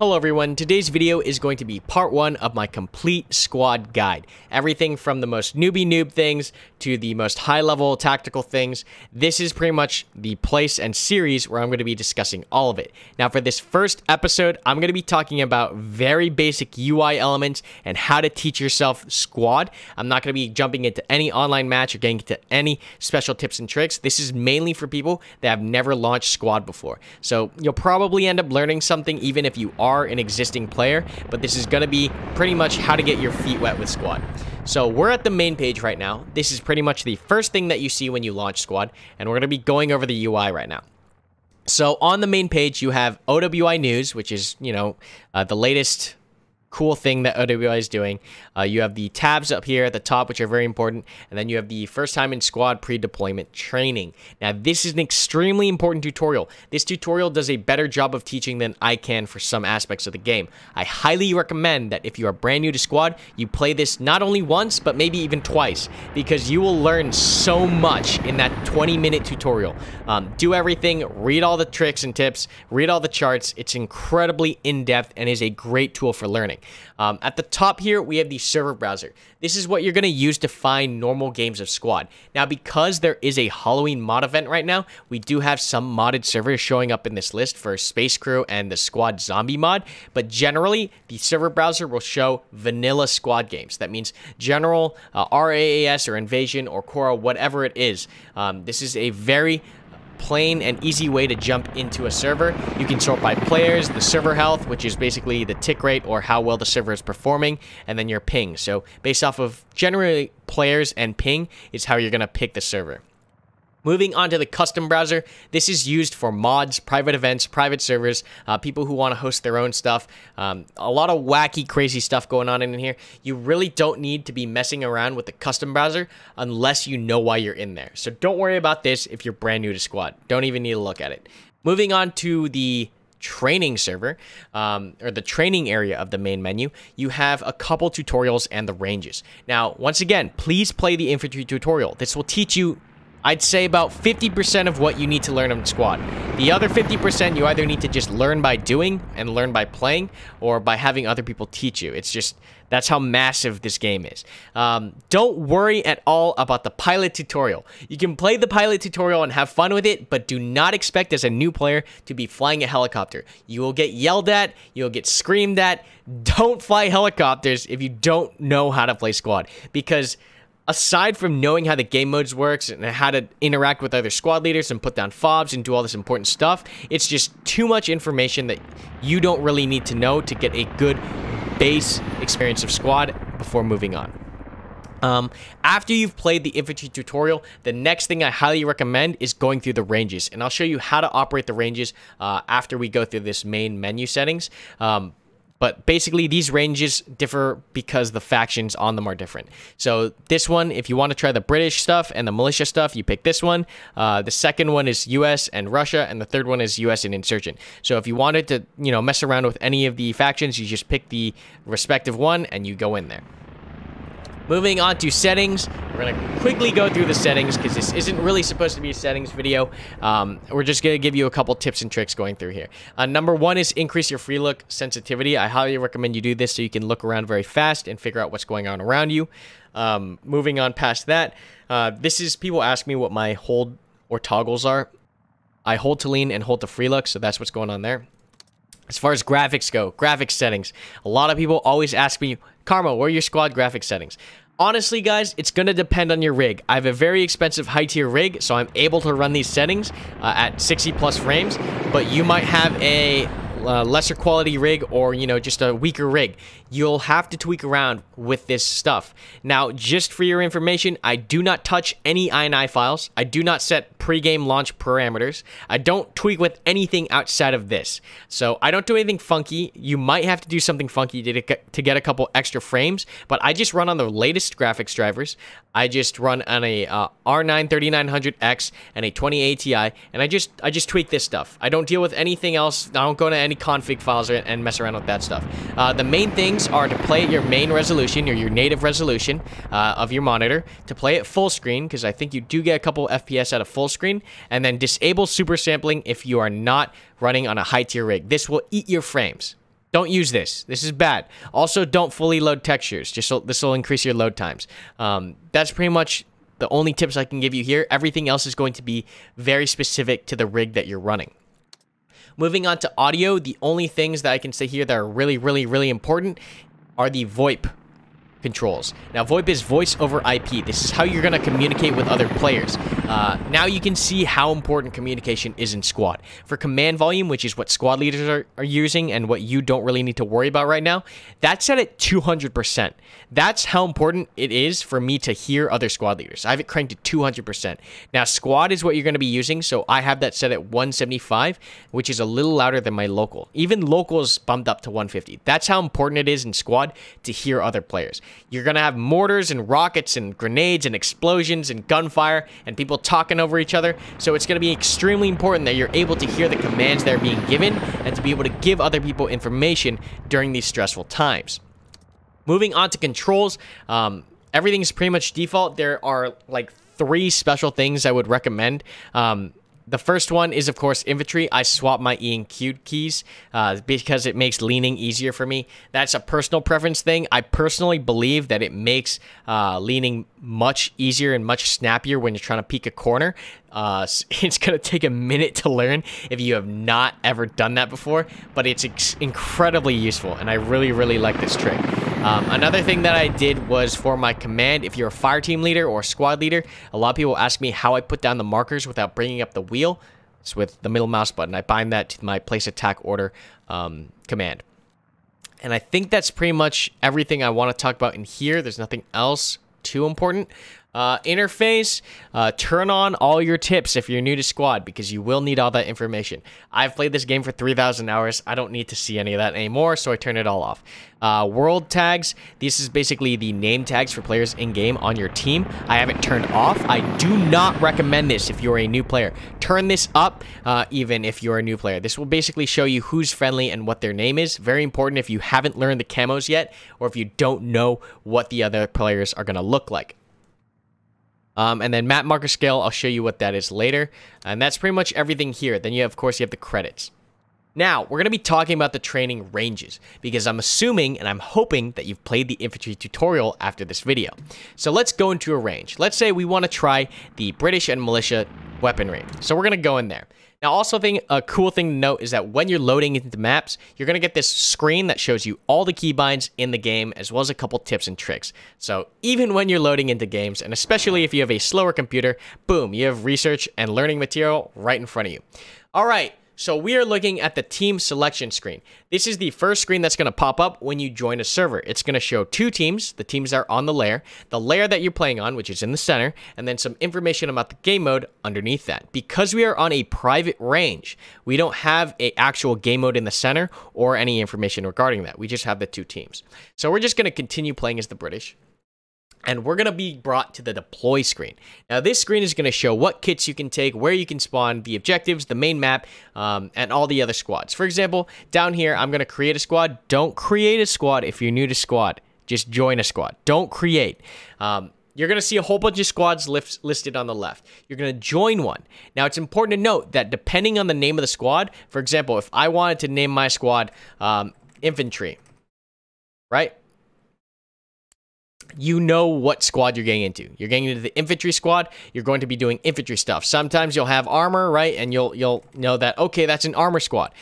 Hello everyone, today's video is going to be part one of my complete squad guide. Everything from the most noob things to the most high level tactical things. This is pretty much the place and series where I'm going to be discussing all of it. Now for this first episode, I'm going to be talking about very basic UI elements and how to teach yourself squad. I'm not going to be jumping into any online match or getting into any special tips and tricks. This is mainly for people that have never launched squad before. So you'll probably end up learning something even if you are an existing player, but this is going to be pretty much how to get your feet wet with squad. So we're at the main page right now. This is pretty much the first thing that you see when you launch squad, and we're going to be going over the UI right now. So on the main page, you have OWI news, which is, you know, the latest cool thing that OWI is doing. You have the tabs up here at the top, which are very important, and then you have the first time in squad pre-deployment training. Now this is an extremely important tutorial. This tutorial does a better job of teaching than I can for some aspects of the game. I highly recommend that if you are brand new to squad, you play this not only once but maybe even twice, because you will learn so much in that 20-minute tutorial. Do everything, read all the tricks and tips, read all the charts. It's incredibly in-depth and is a great tool for learning. At the top here, we have the server browser. This is what you're going to use to find normal games of squad. Now, because there is a Halloween mod event right now, we do have some modded servers showing up in this list for Space Crew and the Squad Zombie mod, but generally, the server browser will show vanilla squad games. That means general RAAS or Invasion or Korra, whatever it is. This is a very plain and easy way to jump into a server. You can sort by players, the server health, which is basically the tick rate or how well the server is performing, and then your ping. So based off of generally players and ping is how you're going to pick the server. Moving on to the custom browser, this is used for mods, private events, private servers, people who want to host their own stuff. A lot of wacky, crazy stuff going on in here. You really don't need to be messing around with the custom browser unless you know why you're in there. So don't worry about this if you're brand new to squad. Don't even need to look at it. Moving on to the training server, or the training area of the main menu, you have a couple tutorials and the ranges. Now, once again, please play the infantry tutorial. This will teach you, I'd say, about 50% of what you need to learn on squad. The other 50% you either need to just learn by doing and learn by playing, or by having other people teach you. It's just, that's how massive this game is. Don't worry at all about the pilot tutorial. You can play the pilot tutorial and have fun with it, but do not expect as a new player to be flying a helicopter. You will get yelled at, you'll get screamed at. Don't fly helicopters if you don't know how to play squad, because aside from knowing how the game modes works and how to interact with other squad leaders and put down fobs and do all this important stuff, it's just too much information that you don't really need to know to get a good base experience of squad before moving on. After you've played the infantry tutorial, the next thing I highly recommend is going through the ranges, and I'll show you how to operate the ranges after we go through this main menu settings. But basically, these ranges differ because the factions on them are different. So this one, if you want to try the British stuff and the militia stuff, you pick this one. The second one is U.S. and Russia, and the third one is U.S. and Insurgent. So if you wanted to, you know, mess around with any of the factions, you just pick the respective one and you go in there. Moving on to settings, we're going to quickly go through the settings because this isn't really supposed to be a settings video. We're just going to give you a couple tips and tricks going through here. Number one is increase your free look sensitivity. I highly recommend you do this so you can look around very fast and figure out what's going on around you. Moving on past that, this is, people ask me what my hold or toggles are. I hold to lean and hold to free look, so that's what's going on there. As far as graphics go, graphics settings. A lot of people always ask me, Karma, where are your squad graphics settings? Honestly, guys, it's going to depend on your rig. I have a very expensive high-tier rig, so I'm able to run these settings at 60-plus frames, but you might have a lesser quality rig or, you know, just a weaker rig. You'll have to tweak around with this stuff. Now, just for your information, I do not touch any INI files. I do not set pre-game launch parameters. I don't tweak with anything outside of this. So I don't do anything funky. You might have to do something funky to get a couple extra frames, but I just run on the latest graphics drivers. I just run on a R9 3900X and a 20 ATI, and I just tweak this stuff. I don't deal with anything else. I don't go to any config files and mess around with that stuff. The main things are to play your main resolution or your native resolution of your monitor, to play it full screen, because I think you do get a couple FPS out of full screen, and then disable super sampling if you are not running on a high tier rig. This will eat your frames. Don't use this. This is bad. Also, don't fully load textures. Just so this will increase your load times. That's pretty much the only tips I can give you here. Everything else is going to be very specific to the rig that you're running. Moving on to audio, the only things that I can say here that are really important are the VoIP controls. Now, VoIP is voice over IP. This is how you're going to communicate with other players. Now you can see how important communication is in Squad. For command volume, which is what squad leaders are using and what you don't really need to worry about right now, that's set at 200%. That's how important it is for me to hear other squad leaders. I have it cranked to 200%. Now, Squad is what you're going to be using, so I have that set at 175, which is a little louder than my local. Even locals bumped up to 150. That's how important it is in Squad to hear other players. You're going to have mortars and rockets and grenades and explosions and gunfire and people talking over each other. So it's going to be extremely important that you're able to hear the commands that are being given and to be able to give other people information during these stressful times. Moving on to controls, everything's pretty much default. There are like 3 special things I would recommend. The first one is, of course, infantry. I swap my E and Q keys because it makes leaning easier for me. That's a personal preference thing. I personally believe that it makes leaning much easier and much snappier when you're trying to peek a corner. It's going to take a minute to learn if you have not ever done that before, but it's incredibly useful, and I really like this trick. Another thing that I did was for my command. If you're a fire team leader or squad leader, a lot of people ask me how I put down the markers without bringing up the wheel. It's with the middle mouse button. I bind that to my place attack order command. And I think that's pretty much everything I want to talk about in here. There's nothing else too important. Interface, turn on all your tips if you're new to Squad, because you will need all that information. I've played this game for 3,000 hours. I don't need to see any of that anymore, so I turn it all off. World tags, this is basically the name tags for players in-game on your team. I have it turned off. I do not recommend this if you're a new player. Turn this up even if you're a new player. This will basically show you who's friendly and what their name is. Very important if you haven't learned the camos yet, or if you don't know what the other players are going to look like. And then map marker scale, I'll show you what that is later. And that's pretty much everything here. Then you have, of course, you have the credits. Now, we're going to be talking about the training ranges, because I'm assuming and I'm hoping that you've played the infantry tutorial after this video. So let's go into a range. Let's say we want to try the British and militia weapon range. So we're going to go in there. Now, also a cool thing to note is that when you're loading into maps, you're going to get this screen that shows you all the keybinds in the game, as well as a couple tips and tricks. So even when you're loading into games, and especially if you have a slower computer, boom, you have research and learning material right in front of you. All right. So we are looking at the team selection screen. This is the first screen that's going to pop up when you join a server. It's going to show 2 teams. The teams are on the layer that you're playing on, which is in the center, and then some information about the game mode underneath that. Because we are on a private range, we don't have an actual game mode in the center or any information regarding that. We just have the 2 teams. So we're just going to continue playing as the British. And we're going to be brought to the deploy screen. Now, this screen is going to show what kits you can take, where you can spawn, the objectives, the main map, and all the other squads. For example, down here, I'm going to create a squad. Don't create a squad if you're new to Squad. Just join a squad. Don't create. You're going to see a whole bunch of squads listed on the left. You're going to join one. Now, it's important to note that depending on the name of the squad, for example, if I wanted to name my squad Infantry, right? You know what squad you're getting into. You're getting into the infantry squad. You're going to be doing infantry stuff. Sometimes you'll have armor, right? And you'll know that, okay, that's an armor squad.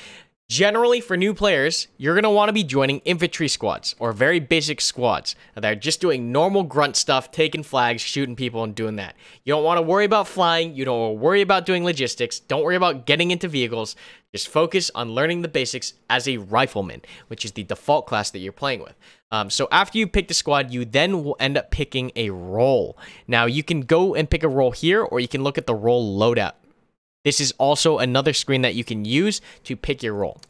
Generally, for new players, you're going to want to be joining infantry squads or very basic squads that are just doing normal grunt stuff, taking flags, shooting people, and doing that. You don't want to worry about flying. You don't want to worry about doing logistics. Don't worry about getting into vehicles. Just focus on learning the basics as a rifleman, which is the default class that you're playing with. So after you pick the squad, you then will end up picking a role. Now, you can go and pick a role here, or you can look at the role loadout. This is also another screen that you can use to pick your role.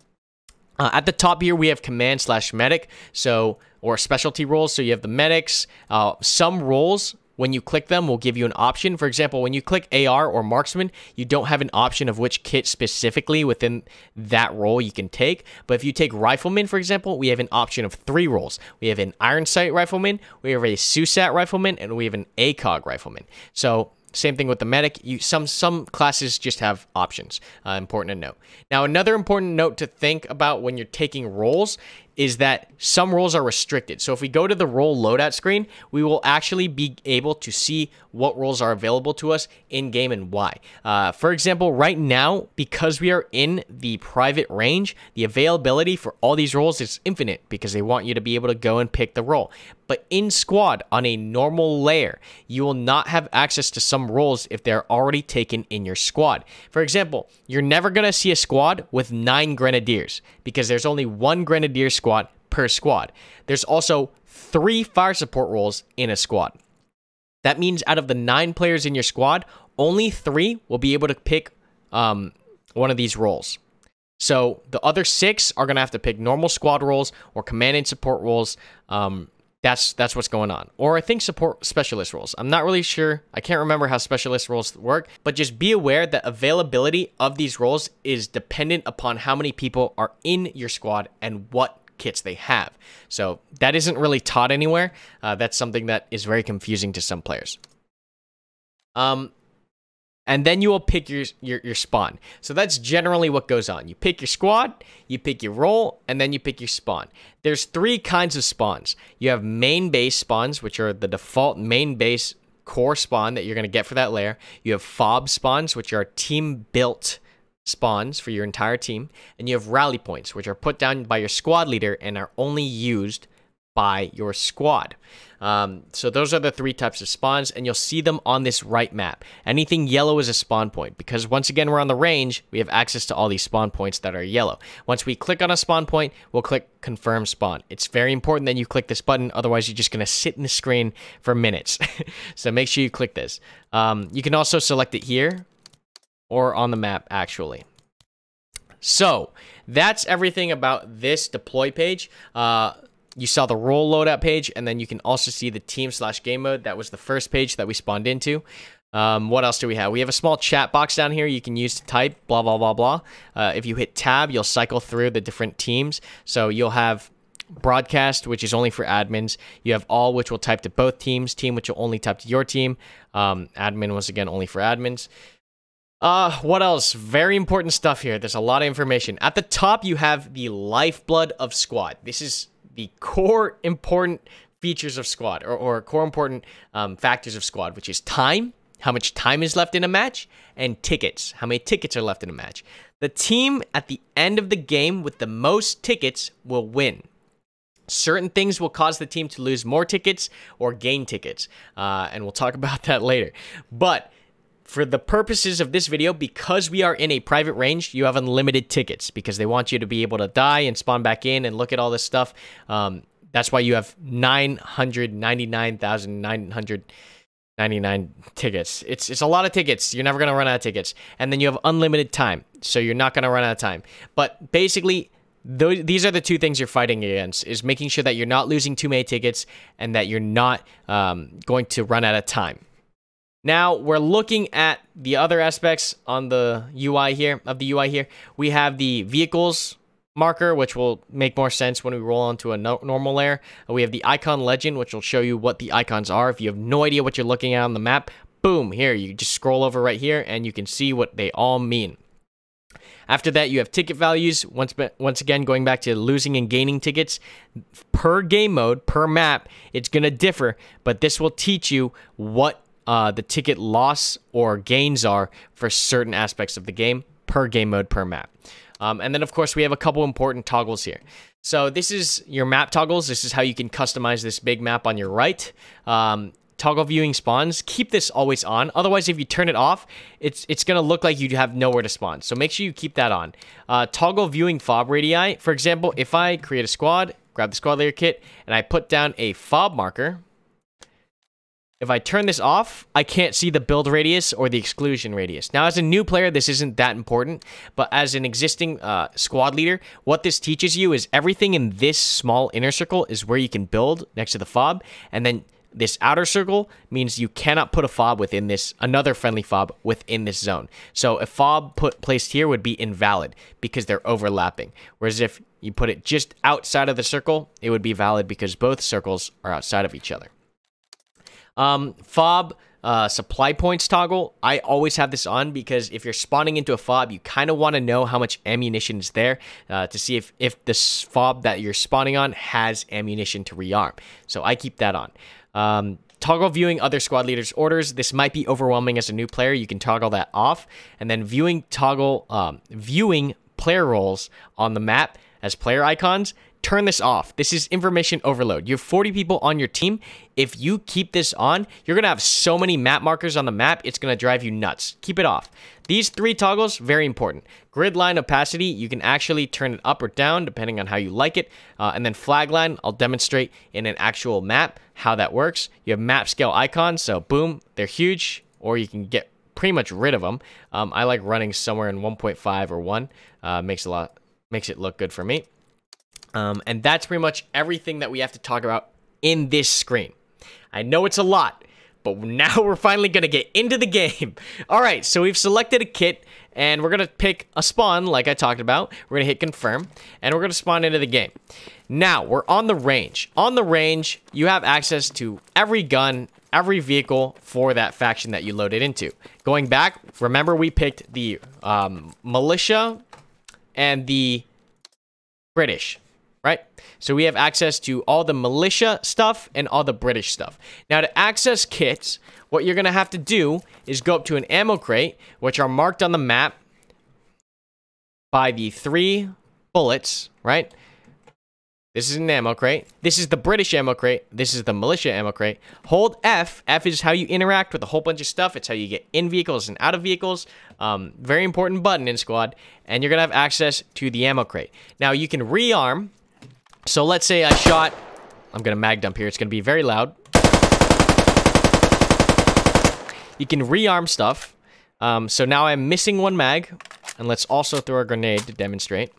At the top here, we have command/medic, so or specialty roles. So you have the medics. Some roles, when you click them, will give you an option. For example, when you click AR or marksman, you don't have an option of which kit specifically within that role you can take. But if you take rifleman, for example, we have an option of 3 roles. We have an iron sight rifleman, we have a SUSAT rifleman, and we have an ACOG rifleman. So Same thing with the medic. Some classes just have options. Important to note. Now, another important note to think about when you're taking roles is that some roles are restricted. So if we go to the role loadout screen, we will actually be able to see what roles are available to us in game and why. For example, right now, because we are in the private range, the availability for all these roles is infinite because they want you to be able to go and pick the role. But in Squad, on a normal layer, you will not have access to some roles if they're already taken in your squad. For example, you're never going to see a squad with 9 grenadiers because there's only 1 grenadier squad per squad. There's also 3 fire support roles in a squad. That means out of the 9 players in your squad, only 3 will be able to pick one of these roles. So the other 6 are going to have to pick normal squad roles or command and support roles. That's what's going on. Or I think support specialist roles. I'm not really sure. I can't remember how specialist roles work, but just be aware that availability of these roles is dependent upon how many people are in your squad and what kits they have. So that isn't really taught anywhere. That's something that is very confusing to some players. And then you will pick your spawn. So that's generally what goes on. You pick your squad, you pick your role, and then you pick your spawn. There's 3 kinds of spawns. You have main base spawns, which are the default main base core spawn that you're going to get for that layer. You have FOB spawns, which are team-built spawns for your entire team. And you have rally points, which are put down by your squad leader and are only used by your squad. So those are the 3 types of spawns, and you'll see them on this right map. Anything yellow is a spawn point because once again we're on the range, we have access to all these spawn points that are yellow. Once we click on a spawn point, we'll click confirm spawn. It's very important that you click this button, otherwise you're just going to sit in the screen for minutes. So make sure you click this. You can also select it here or on the map actually. So that's everything about this deploy page. You saw the role loadout page, and then you can also see the team/game mode. That was the first page that we spawned into. What else do we have? We have a small chat box down here you can use to type blah, blah, blah, blah. If you hit tab, you'll cycle through the different teams. So you'll have broadcast, which is only for admins. You have all, which will type to both teams. Team, which will only type to your team. Admin, once again, only for admins. What else? Very important stuff here. There's a lot of information. At the top, you have the lifeblood of Squad. This is the core important features of Squad, or core important factors of Squad, which is time, how much time is left in a match, and tickets, how many tickets are left in a match. The team at the end of the game with the most tickets will win. Certain things will cause the team to lose more tickets or gain tickets, and we'll talk about that later. But for the purposes of this video, because we are in a private range, you have unlimited tickets because they want you to be able to die and spawn back in and look at all this stuff. That's why you have 999,999 tickets. It's a lot of tickets. You're never going to run out of tickets. And then you have unlimited time, so you're not going to run out of time. But basically, these are the 2 things you're fighting against, is making sure that you're not losing too many tickets and that you're not going to run out of time. Now, we're looking at the other aspects on the UI here, We have the vehicles marker, which will make more sense when we roll onto a normal layer. We have the icon legend, which will show you what the icons are. If you have no idea what you're looking at on the map, boom, here, you just scroll over right here, and you can see what they all mean. After that, you have ticket values. Once again, going back to losing and gaining tickets. Per game mode, per map, it's going to differ, but this will teach you what the ticket loss or gains are for certain aspects of the game per game mode per map. And then of course we have a couple important toggles here. So this is your map toggles. This is how you can customize this big map on your right. Toggle viewing spawns. Keep this always on. Otherwise, if you turn it off, it's going to look like you have nowhere to spawn. So make sure you keep that on. Toggle viewing fob radii. For example, if I create a squad, grab the squad layer kit, and I put down a fob marker, if I turn this off, I can't see the build radius or the exclusion radius. Now, as a new player, this isn't that important, but as an existing squad leader, what this teaches you is everything in this small inner circle is where you can build next to the fob, and then this outer circle means you cannot put a fob within this, another friendly fob within this zone. So a fob placed here would be invalid because they're overlapping, whereas if you put it just outside of the circle, it would be valid because both circles are outside of each other. Fob supply points toggle, I always have this on because if you're spawning into a fob, you kind of want to know how much ammunition is there to see if this fob that you're spawning on has ammunition to rearm. So I keep that on. Toggle viewing other squad leaders' orders. This might be overwhelming as a new player. You can toggle that off. And then viewing player roles on the map as player icons. Turn this off. This is information overload. You have 40 people on your team. If you keep this on, you're going to have so many map markers on the map, it's going to drive you nuts. Keep it off. These three toggles, very important. Grid line opacity, you can actually turn it up or down depending on how you like it. And then flag line, I'll demonstrate in an actual map how that works. You have map scale icons, so boom, they're huge, or you can get pretty much rid of them. I like running somewhere in 1.5 or 1. Makes it look good for me. And that's pretty much everything that we have to talk about in this screen. I know it's a lot, but now we're finally going to get into the game. All right, so we've selected a kit, and we're going to pick a spawn, like I talked about. We're going to hit confirm, and we're going to spawn into the game. Now, we're on the range. On the range, you have access to every gun, every vehicle for that faction that you loaded into. Going back, remember we picked the militia and the British. Right? So we have access to all the militia stuff and all the British stuff. Now to access kits, what you're going to have to do is go up to an ammo crate, which are marked on the map by the three bullets, right? This is an ammo crate. This is the British ammo crate. This is the militia ammo crate. Hold F. F is how you interact with a whole bunch of stuff. It's how you get in vehicles and out of vehicles. Very important button in Squad. And you're going to have access to the ammo crate. Now you can rearm. So let's say I shot, I'm going to mag dump here, it's going to be very loud. You can rearm stuff. So now I'm missing one mag, and let's also throw a grenade to demonstrate.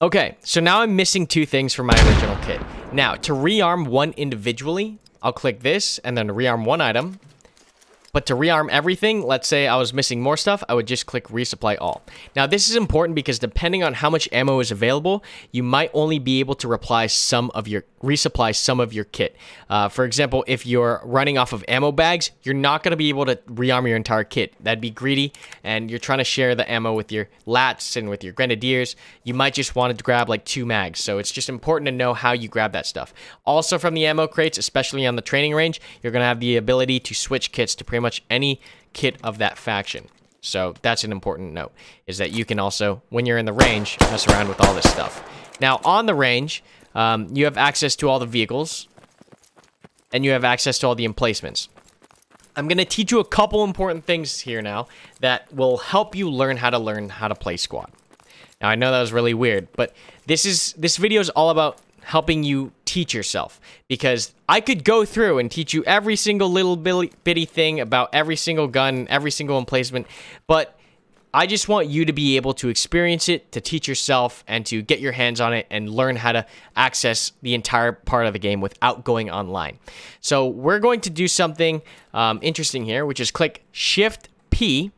Okay, so now I'm missing two things from my original kit. Now, to rearm one individually, I'll click this, and then rearm one item. But to rearm everything, let's say I was missing more stuff, I would just click resupply all. Now this is important because depending on how much ammo is available, you might only be able to resupply some of your kit. For example, if you're running off of ammo bags, you're not going to be able to rearm your entire kit. That'd be greedy, and you're trying to share the ammo with your lats and with your grenadiers. You might just want to grab like two mags, so it's just important to know how you grab that stuff. Also from the ammo crates, especially on the training range, you're going to have the ability to switch kits to pretty much any kit of that faction. So that's an important note, is that you can also, when you're in the range, mess around with all this stuff. Now on the range, you have access to all the vehicles, and you have access to all the emplacements. I'm going to teach you a couple important things here now that will help you learn how to play Squad. Now I know that was really weird, but this video is all about helping you teach yourself, because I could go through and teach you every single little bitty thing about every single gun, every single emplacement, but I just want you to be able to experience it, to teach yourself, and to get your hands on it and learn how to access the entire part of the game without going online. So we're going to do something interesting here, which is click Shift P,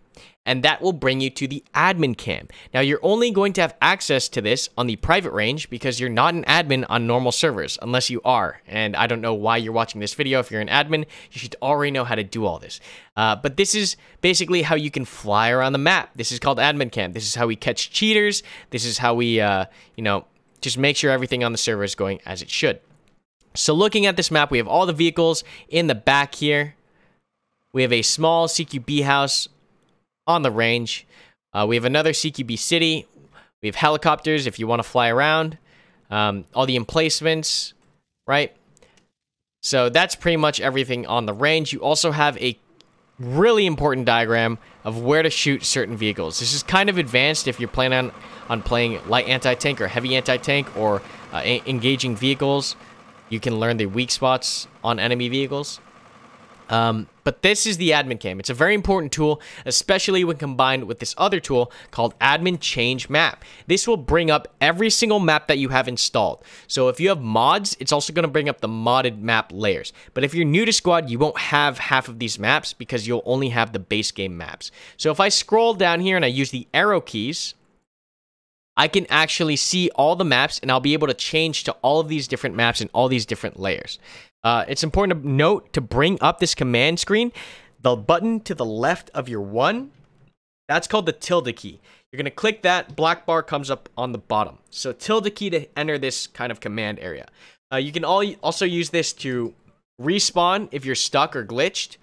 and that will bring you to the admin cam. Now, you're only going to have access to this on the private range because you're not an admin on normal servers, unless you are. And I don't know why you're watching this video. If you're an admin, you should already know how to do all this. But this is basically how you can fly around the map. This is called admin cam. This is how we catch cheaters. This is how we, just make sure everything on the server is going as it should. So looking at this map, we have all the vehicles in the back here. We have a small CQB house on the range. We have another CQB city. We have helicopters if you want to fly around. All the emplacements, right? So that's pretty much everything on the range. You also have a really important diagram of where to shoot certain vehicles. This is kind of advanced if you're planning on playing light anti-tank or heavy anti-tank or engaging vehicles. You can learn the weak spots on enemy vehicles. But this is the admin cam. It's a very important tool, especially when combined with this other tool called admin change map. This will bring up every single map that you have installed. So if you have mods, it's also going to bring up the modded map layers. But if you're new to Squad, you won't have half of these maps because you'll only have the base game maps. So if I scroll down here and I use the arrow keys, I can actually see all the maps, and I'll be able to change to all of these different maps and all these different layers. It's important to note to bring up this command screen, the button to the left of your one, that's called the tilde key. You're going to click that, black bar comes up on the bottom. So tilde key to enter this kind of command area. You can also use this to respawn if you're stuck or glitched.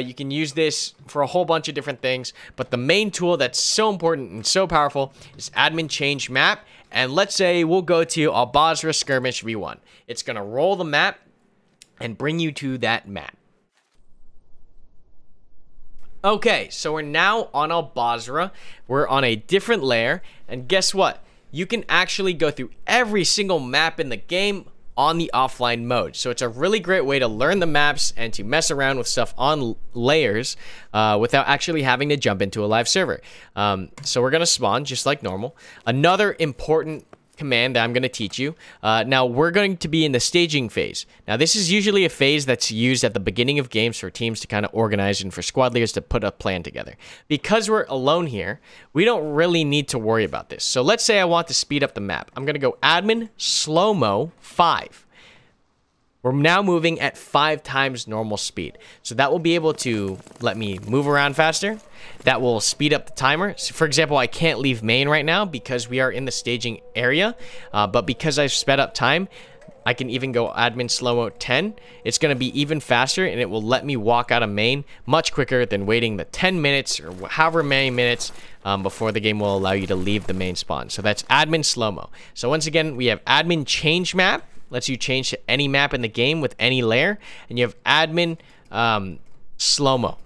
You can use this for a whole bunch of different things, but the main tool that's so important and so powerful is admin change map. And let's say we'll go to Al Basra skirmish v1. It's going to roll the map and bring you to that map. Okay, so we're now on Al Basra. We're on a different layer, and guess what? You can actually go through every single map in the game on the offline mode. So it's a really great way to learn the maps and to mess around with stuff on layers without actually having to jump into a live server. So we're gonna spawn just like normal. Another important command that I'm going to teach you. Now we're going to be in the staging phase. Now this is usually a phase that's used at the beginning of games for teams to kind of organize and for squad leaders to put a plan together. Because we're alone here, we don't really need to worry about this. So let's say I want to speed up the map. I'm going to go admin slow-mo 5. We're now moving at 5 times normal speed. So that will be able to let me move around faster. That will speed up the timer. So for example, I can't leave main right now because we are in the staging area. But because I've sped up time, I can even go admin slow-mo 10. It's going to be even faster, and it will let me walk out of main much quicker than waiting the 10 minutes or however many minutes before the game will allow you to leave the main spawn. So that's admin slow-mo. So once again, we have admin change map. Lets you change to any map in the game with any layer, and you have admin slow-mo.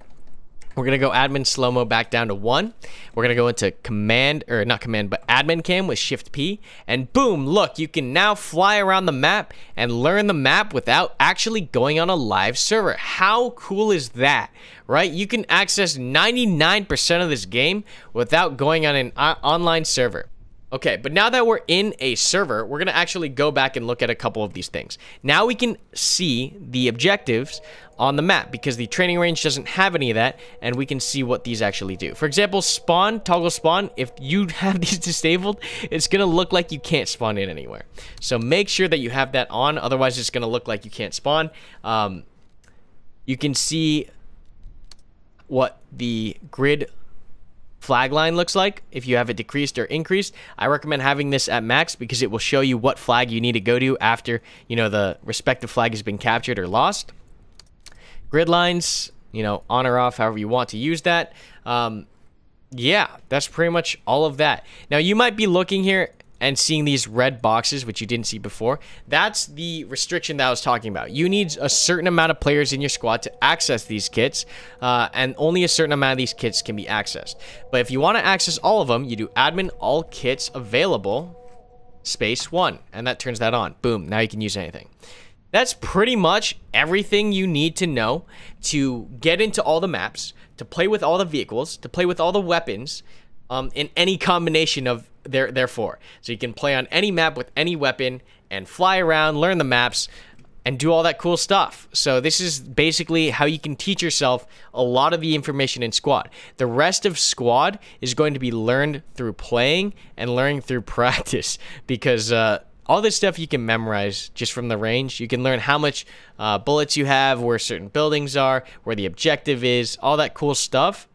We're gonna go admin slow-mo back down to 1. We're gonna go into command, or not command, but admin cam with shift P, and boom, look, you can now fly around the map and learn the map without actually going on a live server. How cool is that, right? You can access 99% of this game without going on an online server. Okay, but now that we're in a server, we're going to actually go back and look at a couple of these things. Now we can see the objectives on the map because the training range doesn't have any of that, and we can see what these actually do. For example, spawn, toggle spawn, if you have these disabled, it's going to look like you can't spawn in anywhere. So make sure that you have that on, otherwise it's going to look like you can't spawn. You can see what the grid flag line looks like if you have it decreased or increased. I recommend having this at max because it will show you what flag you need to go to after, you know, the respective flag has been captured or lost. Grid lines, you know, on or off, however you want to use that. Yeah, that's pretty much all of that. Now you might be looking here and seeing these red boxes, which you didn't see before. That's the restriction that I was talking about. You need a certain amount of players in your squad to access these kits, and only a certain amount of these kits can be accessed. But if you want to access all of them, you do admin all kits available, space 1, and that turns that on. Boom, now you can use anything. That's pretty much everything you need to know to get into all the maps, to play with all the vehicles, to play with all the weapons, in any combination of therefore. So you can play on any map with any weapon and fly around, learn the maps, and do all that cool stuff. So this is basically how you can teach yourself a lot of the information in Squad. The rest of Squad is going to be learned through playing and learning through practice, because all this stuff you can memorize just from the range. You can learn how much bullets you have, where certain buildings are, where the objective is, all that cool stuff.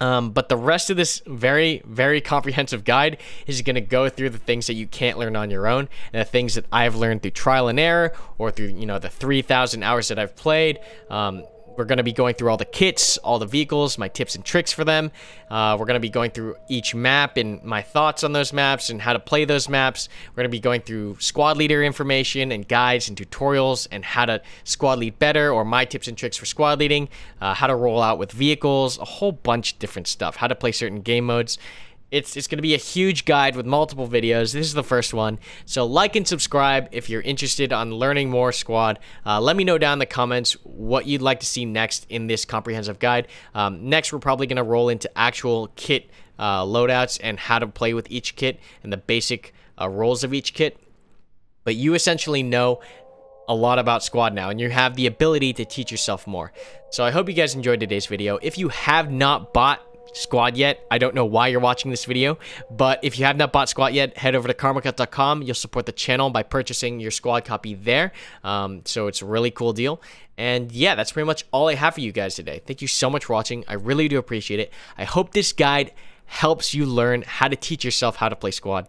But the rest of this very, very comprehensive guide is going to go through the things that you can't learn on your own, and the things that I've learned through trial and error, or through, you know, the 3,000 hours that I've played. We're going to be going through all the kits, all the vehicles, my tips and tricks for them. We're going to be going through each map and my thoughts on those maps and how to play those maps. We're going to be going through squad leader information and guides and tutorials and how to squad lead better, or my tips and tricks for squad leading, how to roll out with vehicles, a whole bunch of different stuff, how to play certain game modes. It's going to be a huge guide with multiple videos. This is the first one. So like and subscribe if you're interested on learning more Squad. Let me know down in the comments what you'd like to see next in this comprehensive guide. Next, we're probably going to roll into actual kit loadouts and how to play with each kit and the basic roles of each kit. But you essentially know a lot about Squad now, and you have the ability to teach yourself more. So I hope you guys enjoyed today's video. If you have not bought Squad yet, I don't know why you're watching this video, but if you have not bought Squad yet, head over to karmakut.com. You'll support the channel by purchasing your Squad copy there. So it's a really cool deal. And yeah, that's pretty much all I have for you guys today. Thank you so much for watching. I really do appreciate it. I hope this guide helps you learn how to teach yourself how to play Squad,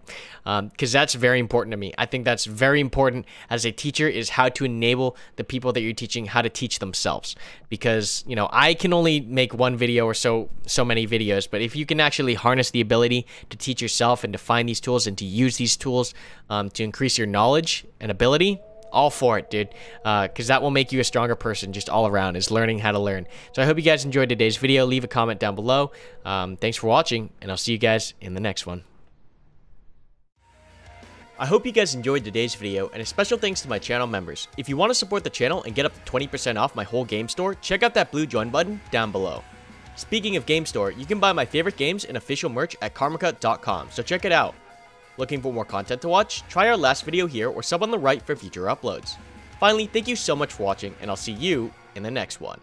because that's very important to me. I think that's very important as a teacher, is how to enable the people that you're teaching how to teach themselves, because, you know, I can only make one video or so many videos, but if you can actually harness the ability to teach yourself and to find these tools and to use these tools to increase your knowledge and ability, all for it, dude, because that will make you a stronger person just all around, is learning how to learn. So I hope you guys enjoyed today's video. Leave a comment down below. Thanks for watching, and I'll see you guys in the next one. I hope you guys enjoyed today's video, and a special thanks to my channel members. If you want to support the channel and get up to 20% off my whole game store, check out that blue join button down below. Speaking of game store, you can buy my favorite games and official merch at karmakut.com, so check it out. Looking for more content to watch? Try our last video here or sub on the right for future uploads. Finally, thank you so much for watching, and I'll see you in the next one.